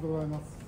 がとうございます。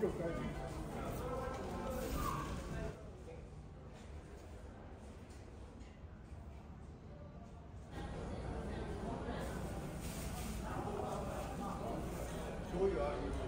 局大臣。どういうあり方。